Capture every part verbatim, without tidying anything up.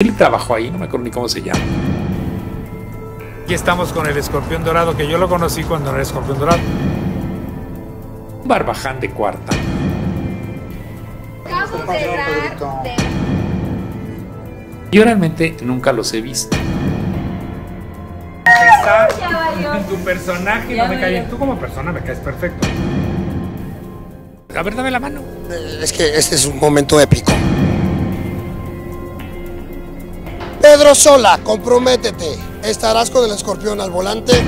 Él trabajó ahí, no me acuerdo ni cómo se llama. Aquí estamos con el Escorpión Dorado, que yo lo conocí cuando era Escorpión Dorado. Un barbaján de cuarta. Acabo de dar de... Yo realmente nunca los he visto. Está tu personaje ya no me cae bien. Tú como persona me caes perfecto. A ver, dame la mano. Es que este es un momento épico. Pedro Sola, comprométete. ¿Estarás con el escorpión al volante? ¡Eso,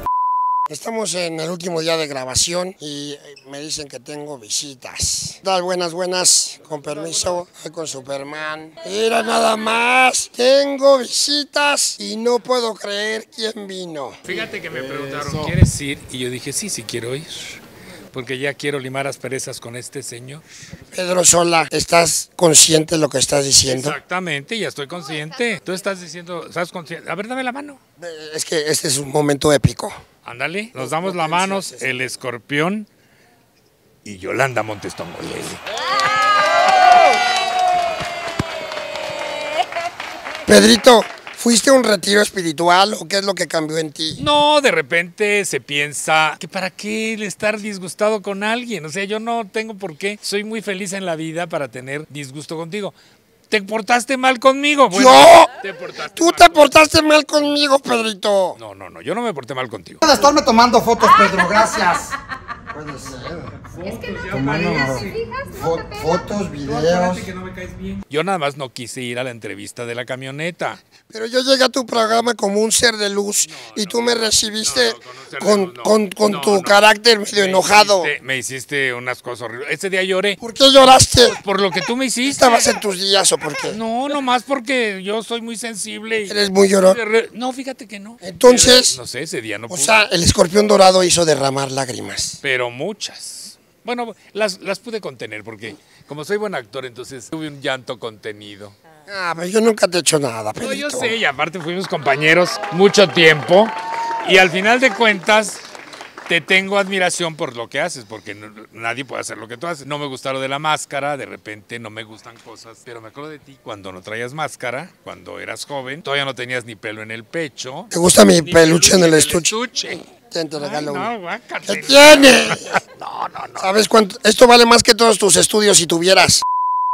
eso! Estamos en el último día de grabación y me dicen que tengo visitas. Tal, buenas, buenas. Con permiso, con Superman. Mira nada más. Tengo visitas y no puedo creer quién vino. Fíjate que me preguntaron, eso. ¿Quieres ir? Y yo dije, sí, sí quiero ir. Porque ya quiero limar asperezas con este señor. Pedro Sola, ¿estás consciente de lo que estás diciendo? Exactamente, ya estoy consciente. Tú estás diciendo, ¿estás consciente? A ver, dame la mano. Es que este es un momento épico. Ándale, nos damos la mano, el escorpión y Yolanda Montestongoyeli. Pedrito, ¿fuiste a un retiro espiritual o qué es lo que cambió en ti? No, de repente se piensa que para qué estar disgustado con alguien. O sea, yo no tengo por qué. Soy muy feliz en la vida para tener disgusto contigo. ¿Te portaste mal conmigo? Bueno, ¿yo? Te portaste ¿Tú mal te portaste mal conmigo, Pedrito? No, no, no, yo no me porté mal contigo. Puedes estarme tomando fotos, Pedro, gracias. Puede ser. Es que no te pegas, te fijas, no te pegas. Fotos, videos. Yo nada más no quise ir a la entrevista de la camioneta. Pero yo llegué a tu programa como un ser de luz no, y no, tú me recibiste no, con, con, no, con, con no, tu no, carácter medio me enojado. Hiciste, me hiciste unas cosas horribles. Ese día lloré. ¿Por qué lloraste? Pues por lo que tú me hiciste. ¿Estabas en tus días o por qué? No, nomás porque yo soy muy sensible. Y ¿eres muy llorón? No, fíjate que no. Entonces, pero, no sé, ese día no pude. O sea, el escorpión dorado hizo derramar lágrimas. Pero muchas. Bueno, las, las pude contener porque como soy buen actor, entonces tuve un llanto contenido. Ah, pero yo nunca te he hecho nada, Pedrito. No, yo sé, y aparte fuimos compañeros mucho tiempo y al final de cuentas te tengo admiración por lo que haces, porque no, nadie puede hacer lo que tú haces. No me gusta lo de la máscara, de repente no me gustan cosas, pero me acuerdo de ti cuando no traías máscara, cuando eras joven, todavía no tenías ni pelo en el pecho. ¿Te gusta mi peluche en el estuche? estuche. Te regalo Ay, no, ¿qué tiene? No, no, no. ¿Sabes cuánto? Esto vale más que todos tus estudios si tuvieras.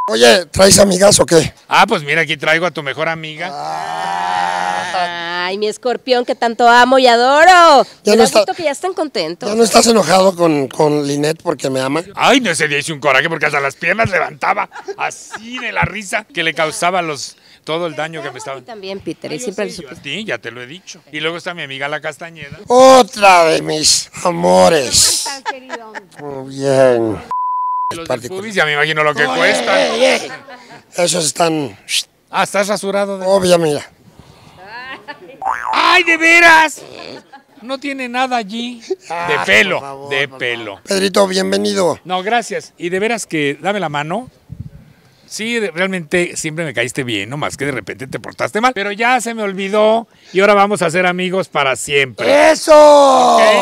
Oye, ¿traes amigas o qué? Ah, pues mira, aquí traigo a tu mejor amiga. Ah. Ay, mi escorpión que tanto amo y adoro. Ya me no está, que ya están contentos. ¿Ya no estás enojado con, con Linet porque me ama? Ay, no, ese día hice un coraje porque hasta las piernas levantaba así de la risa que le causaba los... Todo el daño que me estaba... también, Peter, no, y siempre sí, lo sí, ya te lo he dicho. Y luego está mi amiga La Castañeda. Otra de mis amores. Muy bien. Los pubis, ya me imagino lo que oh, cuestan. Eh, eh. Esos están... Ah, ¿estás rasurado? De Obvio, mira. ¡Ay, de veras! No tiene nada allí. Ah, de pelo, favor, de pelo. Pedrito, bienvenido. No, gracias. Y de veras que dame la mano. Sí, realmente siempre me caíste bien, nomás que de repente te portaste mal. Pero ya se me olvidó y ahora vamos a ser amigos para siempre. ¡Eso! ¿Okay?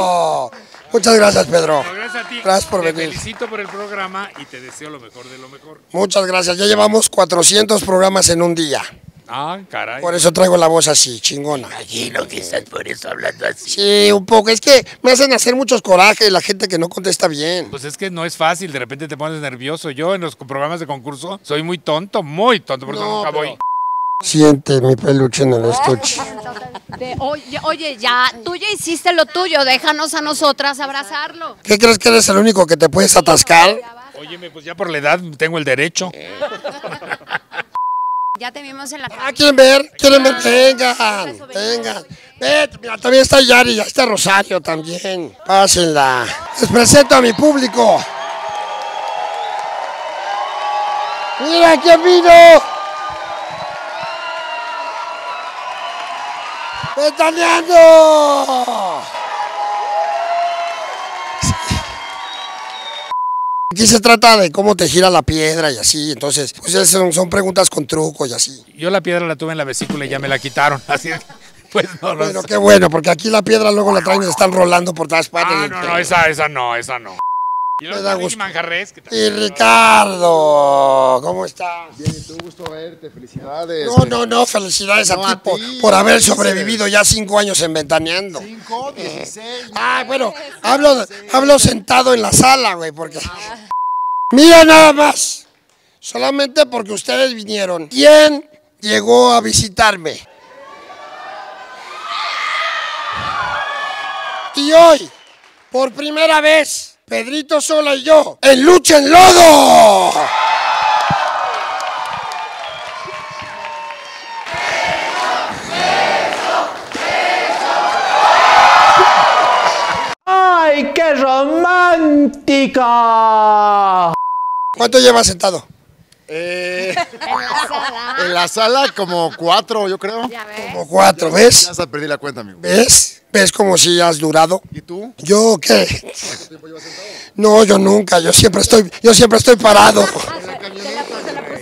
Muchas gracias, Pedro. Bueno, gracias a ti. Gracias por venir. Te felicito por el programa y te deseo lo mejor de lo mejor. Muchas gracias. Ya llevamos cuatrocientos programas en un día. Ah, caray. Por eso traigo la voz así, chingona. Imagino que estás por eso hablando así. Sí, un poco. Es que me hacen hacer muchos corajes la gente que no contesta bien. Pues es que no es fácil, de repente te pones nervioso. Yo en los programas de concurso soy muy tonto, muy tonto, por eso no, nunca voy. Siente mi peluche en el estuche. De, oye, oye, ya, tú ya hiciste lo tuyo, déjanos a nosotras abrazarlo. ¿Qué crees que eres el único que te puedes atascar? Óyeme, pues ya por la edad tengo el derecho. Eh. Ya te vimos en la casa. Ah, ¿quieren ver? ¿Quieren ver? Vengan, vengan. Vete, mira, también está Yari, ya está Rosario también. Pásenla. Les presento a mi público. ¡Mira quién vino! ¡Ventaneando! Aquí se trata de cómo te gira la piedra y así, entonces, pues son, son preguntas con truco y así. Yo la piedra la tuve en la vesícula y ya me la quitaron, así pues no lo sé. Pero qué bueno, porque aquí la piedra luego la traen y la están rolando por todas partes. Ah, no, no, esa, esa no, esa no. Y los Manrique Manjarres. ¿Qué tal? Y Ricardo, ¿cómo estás? Bien, y tú, gusto verte, felicidades. No, no, no, felicidades no a, a ti por, por haber sobrevivido ya cinco años en Ventaneando. Cinco, dieciséis. Eh. Ah, bueno, hablo, dieciséis. Hablo sentado en la sala, güey, porque... Ah. Mira nada más, solamente porque ustedes vinieron. ¿Quién llegó a visitarme? Y hoy, por primera vez, Pedrito Sola y yo, en Lucha en Lodo. ¡Ay, qué romántica! ¿Cuánto llevas sentado? Eh, en la sala. En la sala como cuatro, yo creo. ¿Ya ves? Como cuatro, ya, ¿ves? Ya hasta perdí la cuenta, amigo. ¿Ves? ¿Ves como si has durado? ¿Y tú? ¿Yo qué? ¿Cuánto tiempo llevas sentado? No, yo nunca, yo siempre estoy, yo siempre estoy parado. ¿En la camioneta?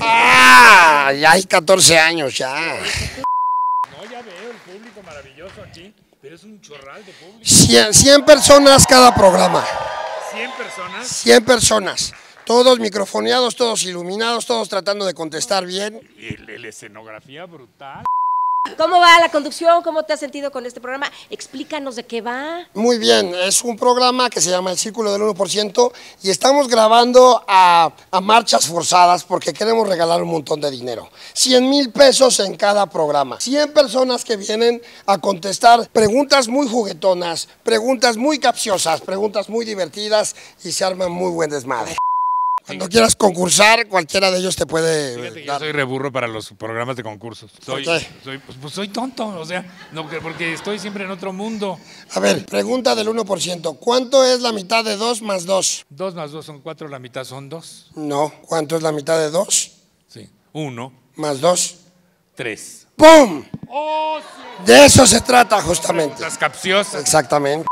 Ah, ya hay catorce años ya. No, ya veo el público maravilloso aquí, pero es un chorral de público. cien, cien personas cada programa. ¿cien personas? cien personas. Todos microfoneados, todos iluminados, todos tratando de contestar bien. La escenografía brutal. ¿Cómo va la conducción? ¿Cómo te has sentido con este programa? Explícanos de qué va. Muy bien, es un programa que se llama El Círculo del uno por ciento y estamos grabando a, a marchas forzadas porque queremos regalar un montón de dinero. cien mil pesos en cada programa. cien personas que vienen a contestar preguntas muy juguetonas, preguntas muy capciosas, preguntas muy divertidas y se arman muy buen desmadre. Cuando quieras concursar, cualquiera de ellos te puede... Fíjate, yo soy reburro para los programas de concursos. Soy, ¿Por qué? Soy, pues, pues soy tonto, o sea, no, porque estoy siempre en otro mundo. A ver, pregunta del uno por ciento. ¿Cuánto es la mitad de dos más dos? dos más dos son cuatro, la mitad son dos. No, ¿cuánto es la mitad de dos? Sí, uno. ¿Más dos? tres. ¡Pum! Oh, sí. De eso se trata justamente. Las capciosas. Exactamente.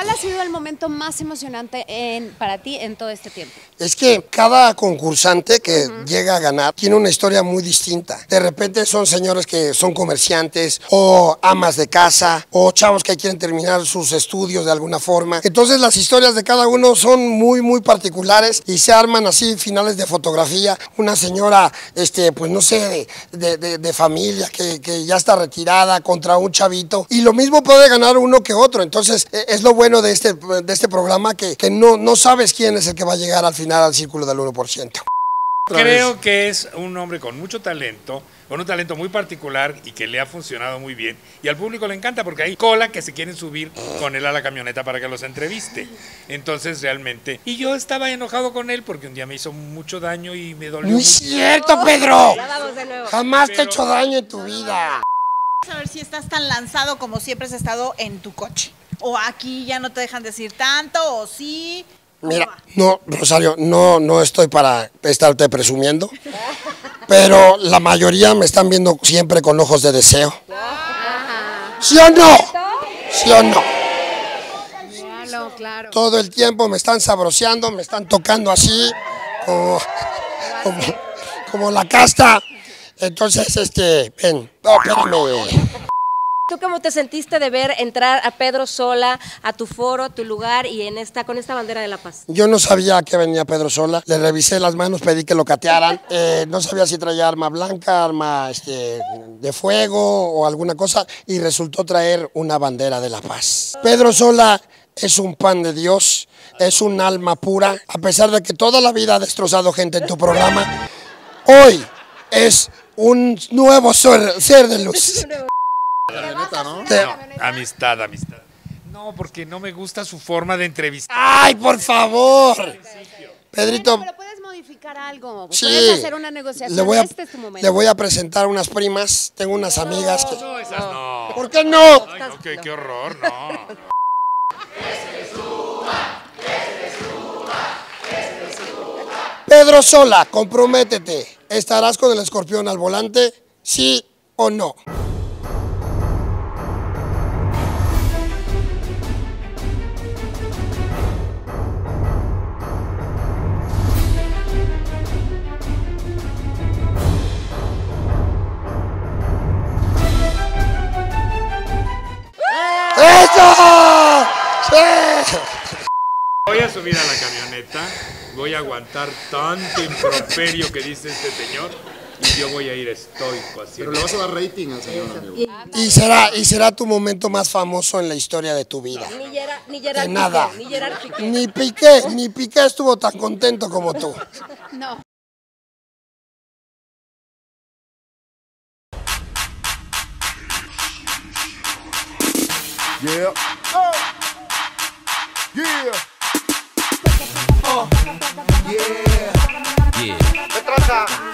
¿Cuál ha sido el momento más emocionante en, para ti en todo este tiempo? Es que cada concursante que uh-huh. llega a ganar tiene una historia muy distinta. De repente son señores que son comerciantes o amas de casa o chavos que quieren terminar sus estudios de alguna forma. Entonces las historias de cada uno son muy muy particulares y se arman así finales de fotografía. Una señora, este, pues no sé, de, de, de familia que, que ya está retirada contra un chavito. Y lo mismo puede ganar uno que otro. Entonces es lo bueno de este, de este programa que, que no, no sabes quién es el que va a llegar al final al Círculo del uno por ciento. Creo que es un hombre con mucho talento, con un talento muy particular y que le ha funcionado muy bien. Y al público le encanta porque hay cola que se quieren subir con él a la camioneta para que los entreviste. Entonces realmente... Y yo estaba enojado con él porque un día me hizo mucho daño y me dolió. ¡No es cierto, Pedro! Ya vamos de nuevo. Jamás te he hecho daño en tu vida. Vamos a ver si estás tan lanzado como siempre has estado en tu coche. ¿O aquí ya no te dejan decir tanto, o sí? Mira, no, Rosario, no, no estoy para estarte presumiendo, pero la mayoría me están viendo siempre con ojos de deseo. ¿Sí o no? ¿Sí o no? Claro, claro. Todo el tiempo me están sabroseando, me están tocando así, como, como, como la casta. Entonces, este, ven, oh, espérame. ¿Tú cómo te sentiste de ver entrar a Pedro Sola, a tu foro, a tu lugar y en esta, con esta bandera de la paz? Yo no sabía que venía Pedro Sola, le revisé las manos, pedí que lo catearan, eh, no sabía si traía arma blanca, arma este, de fuego o alguna cosa y resultó traer una bandera de la paz. Pedro Sola es un pan de Dios, es un alma pura, a pesar de que toda la vida ha destrozado gente en tu programa, hoy es un nuevo ser, ser de luz. Camioneta, ¿no? No, amistad, amistad. No, porque no me gusta su forma de entrevistar. ¡Ay, por favor! Pedrito. Pero puedes modificar algo. Sí. Puedes hacer una negociación. Le voy a, este es tu momento. Le voy a presentar unas primas. Tengo unas no, amigas. Que... No, esas no. ¿Por qué no? Ay, no, qué, qué horror, no. Que se suba, que se suba, que se suba. Pedro Sola, comprométete. ¿Estarás con el escorpión al volante? ¿Sí o no? subir a la camioneta, voy a aguantar tanto improperio que dice este señor y yo voy a ir estoico así. Pero le vas a dar rating al señor. Y será, y será tu momento más famoso en la historia de tu vida. Ni Gerard, ni Gerard Piqué, nada. Ni Gerard Piqué. Ni Piqué, ni Piqué estuvo tan contento como tú. No. Yeah. Oh. Yeah. Oh. Yeah. Yeah.